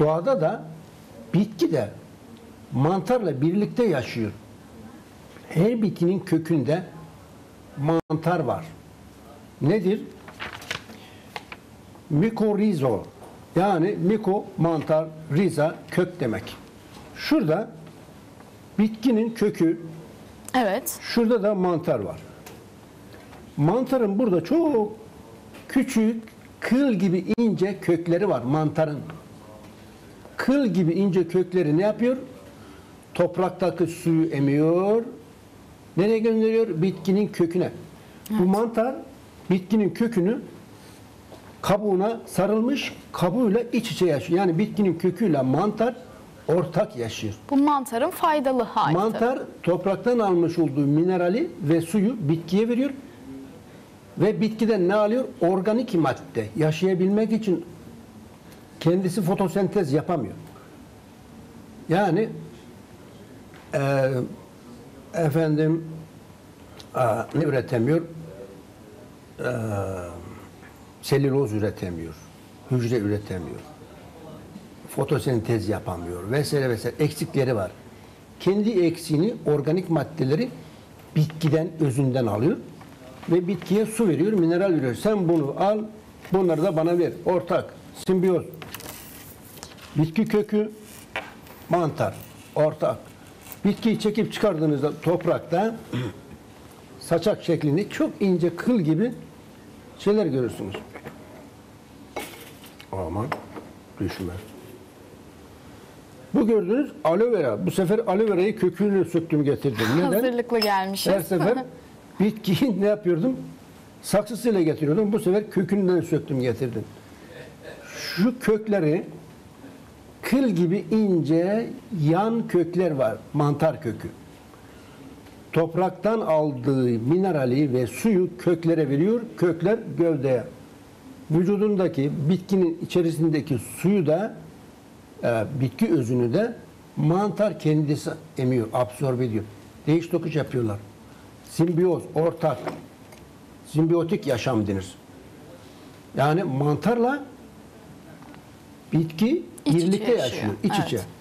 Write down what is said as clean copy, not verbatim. doğada da bitki de mantarla birlikte yaşıyor. Her bitkinin kökünde mantar var. Nedir? Mikorizo, yani miko mantar, riza kök demek. Şurada bitkinin kökü, evet. Şurada da mantar var. Mantarın burada çok küçük, kıl gibi ince kökleri var mantarın. Kıl gibi ince kökleri ne yapıyor? Topraktaki suyu emiyor. Nereye gönderiyor? Bitkinin köküne. Evet. Bu mantar bitkinin kökünü kabuğuna sarılmış, kabuğuyla iç içe yaşıyor. Yani bitkinin köküyle mantar ortak yaşıyor. Bu mantarın faydalı hali. Mantar topraktan almış olduğu minerali ve suyu bitkiye veriyor. Ve bitkiden ne alıyor? Organik madde. Yaşayabilmek için kendisi fotosentez yapamıyor. Yani ne üretemiyor? Selüloz üretemiyor. Hücre üretemiyor. Fotosentez yapamıyor vesaire vesaire. Eksikleri var. Kendi eksiğini, organik maddeleri bitkiden, özünden alıyor. Ve bitkiye su veriyor, mineral veriyor. Sen bunu al, bunları da bana ver. Ortak, simbiyoz. Bitki kökü, mantar, ortak. Bitkiyi çekip çıkardığınızda toprakta saçak şeklinde çok ince kıl gibi şeyler görürsünüz. Aman düşme. Bu gördüğünüz aloe vera. Bu sefer aloe verayı kökünü söktüm getirdim. Neden? Hazırlıklı gelmişiz. Her sefer bitkiyi ne yapıyordum? Saksısıyla getiriyordum. Bu sefer kökünden söktüm getirdim. Şu kökleri, kıl gibi ince yan kökler var. Mantar kökü. Topraktan aldığı minerali ve suyu köklere veriyor. Kökler gövdeye. Vücudundaki, bitkinin içerisindeki suyu da, bitki özünü de mantar kendisi emiyor, absorbe ediyor. Değiş tokuş yapıyorlar. Simbiyoz, ortak. Simbiyotik yaşam denir. Yani mantarla bitki birlikte yaşıyor, iç içe. Evet.